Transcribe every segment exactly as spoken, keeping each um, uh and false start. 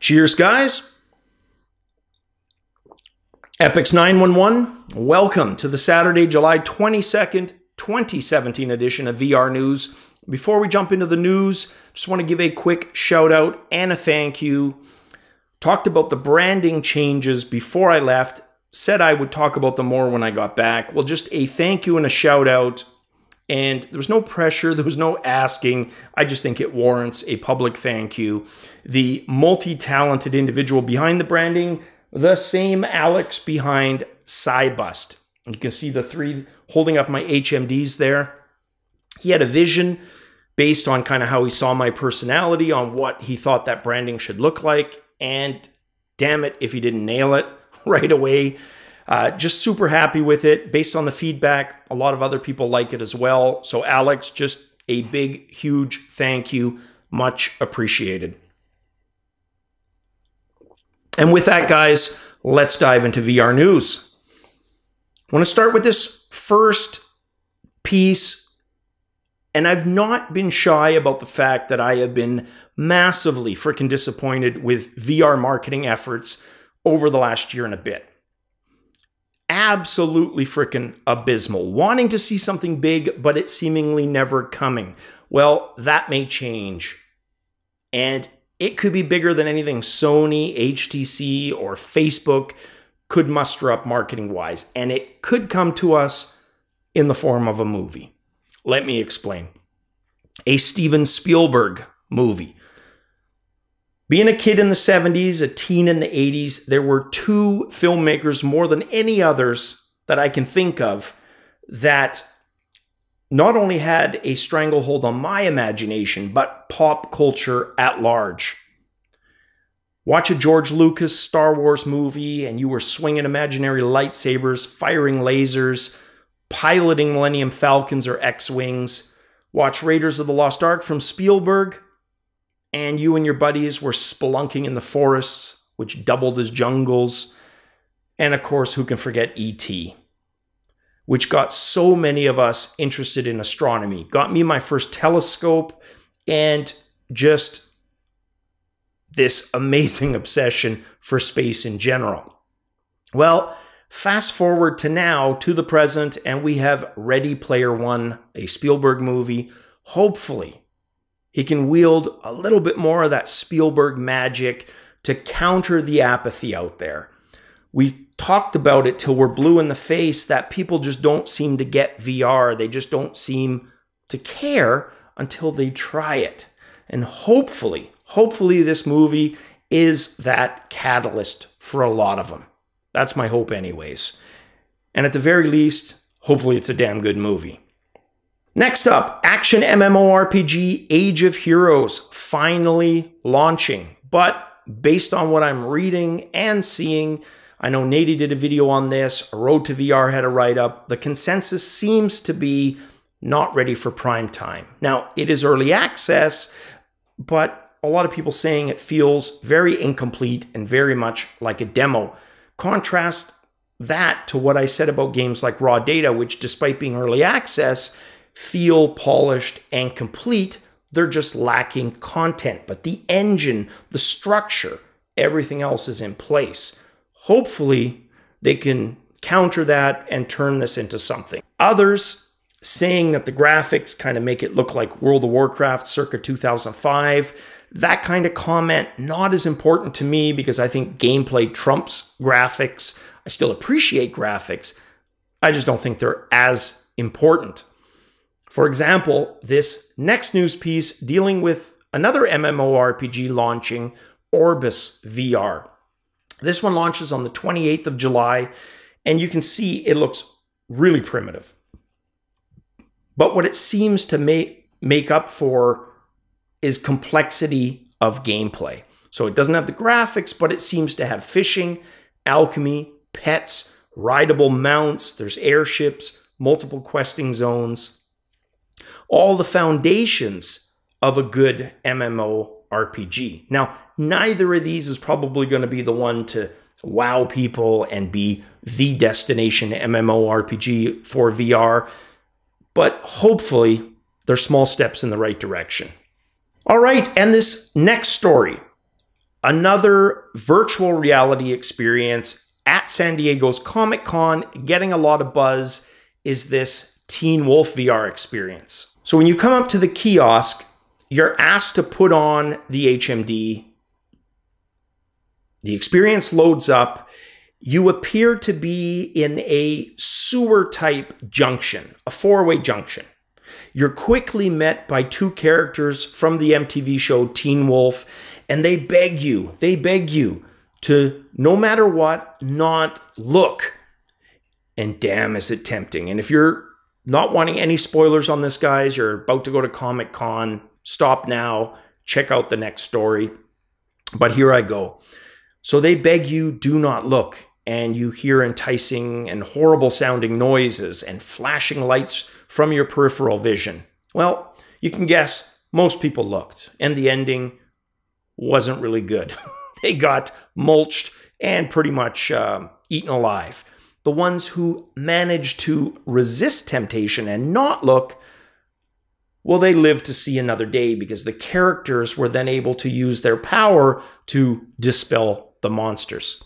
Cheers, guys. Epyx nine one one, welcome to the Saturday, July twenty-second, twenty seventeen edition of V R News. Before we jump into the news, just want to give a quick shout out and a thank you. Talked about the branding changes before I left. Said I would talk about them more when I got back. Well, just a thank you and a shout out. And there was no pressure, there was no asking. I just think it warrants a public thank you. The multi-talented individual behind the branding, the same Alex behind Cybust. You can see the three holding up my H M Ds there. He had a vision based on kind of how he saw my personality, on what he thought that branding should look like. And damn it, if he didn't nail it right away. Uh, just super happy with it. Based on the feedback, a lot of other people like it as well. So Alex, just a big, huge thank you. Much appreciated. And with that, guys, let's dive into V R news. I want to start with this first piece. And I've not been shy about the fact that I have been massively freaking disappointed with V R marketing efforts over the last year and a bit. Absolutely freaking abysmal. Wanting to see something big, but it seemingly never coming. Well, that may change. And it could be bigger than anything Sony, H T C, or Facebook could muster up marketing-wise. And it could come to us in the form of a movie. Let me explain. A Steven Spielberg movie. Being a kid in the seventies, a teen in the eighties, there were two filmmakers more than any others that I can think of that not only had a stranglehold on my imagination, but pop culture at large. Watch a George Lucas Star Wars movie and you were swinging imaginary lightsabers, firing lasers, piloting Millennium Falcons or X-wings. Watch Raiders of the Lost Ark from Spielberg. And you and your buddies were spelunking in the forests, which doubled as jungles. And of course, who can forget E T, which got so many of us interested in astronomy. Got me my first telescope and just this amazing obsession for space in general. Well, fast forward to now, to the present, and we have Ready Player One, a Spielberg movie. Hopefully, he can wield a little bit more of that Spielberg magic to counter the apathy out there. We've talked about it till we're blue in the face that people just don't seem to get V R. They just don't seem to care until they try it. And hopefully, hopefully this movie is that catalyst for a lot of them. That's my hope anyways. And at the very least, hopefully it's a damn good movie. Next up, action MMORPG Age of Heroes finally launching. But based on what I'm reading and seeing, I know Naty did a video on this, Road to V R had a write-up, the consensus seems to be not ready for prime time. Now, it is early access, but a lot of people saying it feels very incomplete and very much like a demo. Contrast that to what I said about games like Raw Data, which despite being early access, feel polished and complete. They're just lacking content, but the engine, the structure, everything else is in place. Hopefully, they can counter that and turn this into something. Others saying that the graphics kind of make it look like World of Warcraft circa two thousand five. That kind of comment, not as important to me because I think gameplay trumps graphics. I still appreciate graphics. I just don't think they're as important. For example, this next news piece dealing with another MMORPG launching, OrbusVR. This one launches on the twenty-eighth of July, and you can see it looks really primitive. But what it seems to make, make up for is complexity of gameplay. So it doesn't have the graphics, but it seems to have fishing, alchemy, pets, rideable mounts, there's airships, multiple questing zones. All the foundations of a good MMORPG. Now, neither of these is probably going to be the one to wow people and be the destination MMORPG for V R, but hopefully they're small steps in the right direction. All right, and this next story, Another virtual reality experience at San Diego's Comic-Con getting a lot of buzz is this Teen Wolf V R experience. So when you come up to the kiosk, you're asked to put on the H M D. The experience loads up. You appear to be in a sewer-type junction, a four-way junction. You're quickly met by two characters from the M T V show Teen Wolf, and they beg you, they beg you to, no matter what, not look. And damn, is it tempting. And if you're not wanting any spoilers on this, guys, you're about to go to Comic-Con, stop now, check out the next story. But here I go. So they beg you, do not look. And you hear enticing and horrible sounding noises and flashing lights from your peripheral vision. Well, you can guess most people looked, and the ending wasn't really good. They got mulched and pretty much um, eaten alive. The ones who managed to resist temptation and not look, well, they lived to see another day, because the characters were then able to use their power to dispel the monsters.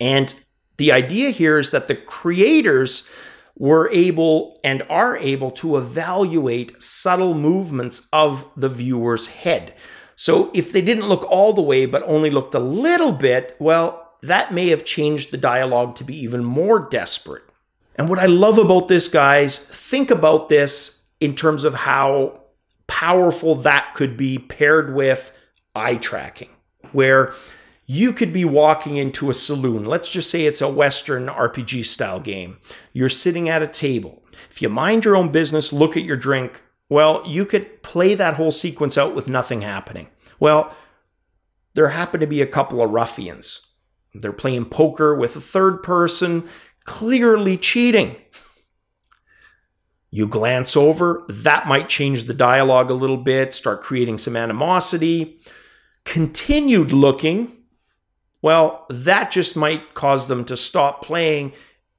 And the idea here is that the creators were able and are able to evaluate subtle movements of the viewer's head. So if they didn't look all the way, but only looked a little bit, well, that may have changed the dialogue to be even more desperate. And what I love about this, guys, think about this in terms of how powerful that could be paired with eye tracking, where you could be walking into a saloon. Let's just say it's a Western R P G style game. You're sitting at a table. If you mind your own business, look at your drink, well, you could play that whole sequence out with nothing happening. Well, there happened to be a couple of ruffians. They're playing poker with a third person, clearly cheating. You glance over, that might change the dialogue a little bit, start creating some animosity. Continued looking, well, that just might cause them to stop playing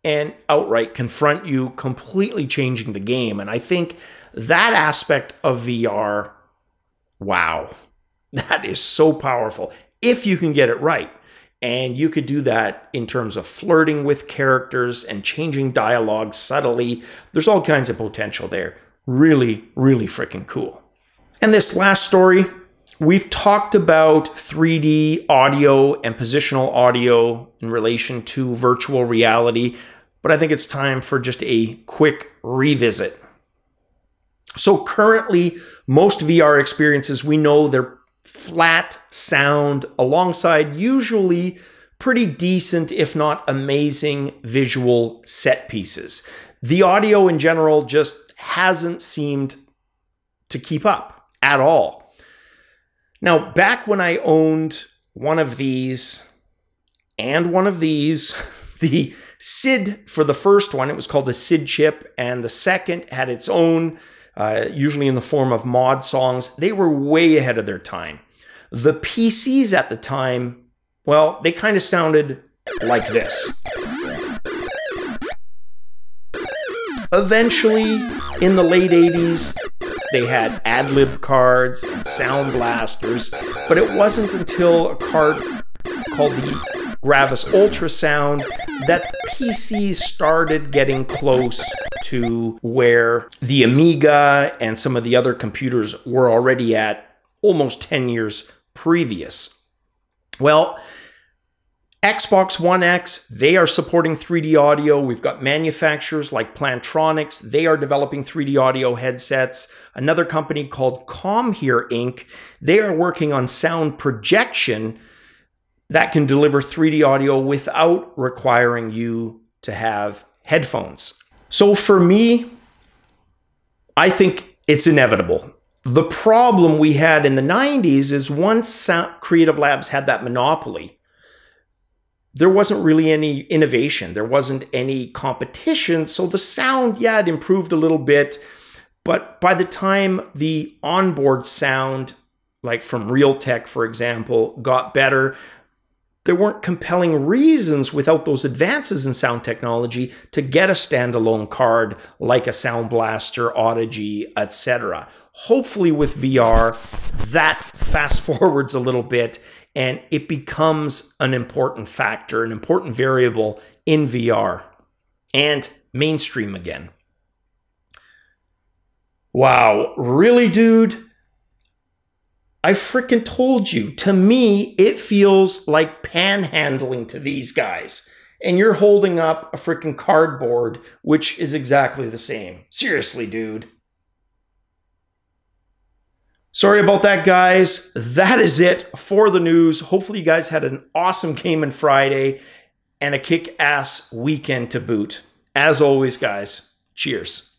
and outright confront you, completely changing the game. And I think that aspect of V R, wow, that is so powerful if you can get it right. And you could do that in terms of flirting with characters and changing dialogue subtly. There's all kinds of potential there. Really, really freaking cool. And this last story, we've talked about three D audio and positional audio in relation to virtual reality, but I think it's time for just a quick revisit. So currently, most V R experiences, we know they're flat sound alongside usually pretty decent, if not amazing, visual set pieces. The audio in general just hasn't seemed to keep up at all. Now, back when I owned one of these and one of these, the S I D for the first one, it was called the S I D chip, and the second had its own, uh, usually in the form of mod songs. They were way ahead of their time. The P Cs at the time, well, they kind of sounded like this. Eventually, in the late eighties, they had ad-lib cards and sound blasters, but it wasn't until a card called the Gravis Ultrasound that P Cs started getting close to where the Amiga and some of the other computers were already at almost ten years previous. Well, Xbox One X, they are supporting three D audio. We've got manufacturers like Plantronics. They are developing three D audio headsets. Another company called Comhear Incorporated, they are working on sound projection that can deliver three D audio without requiring you to have headphones. So for me, I think it's inevitable. The problem we had in the nineties is once Creative Labs had that monopoly, there wasn't really any innovation. There wasn't any competition. So the sound, yeah, it improved a little bit. But by the time the onboard sound, like from Realtek, for example, got better, there weren't compelling reasons without those advances in sound technology to get a standalone card like a Sound Blaster, Audigy, et cetera. hopefully with V R, that fast forwards a little bit and it becomes an important factor, an important variable in V R and mainstream again. Wow, really, dude? I freaking told you. To me, it feels like panhandling to these guys. And you're holding up a freaking cardboard, which is exactly the same. Seriously, dude. Sorry about that, guys. That is it for the news. Hopefully you guys had an awesome Game and Friday and a kick-ass weekend to boot. As always, guys, cheers.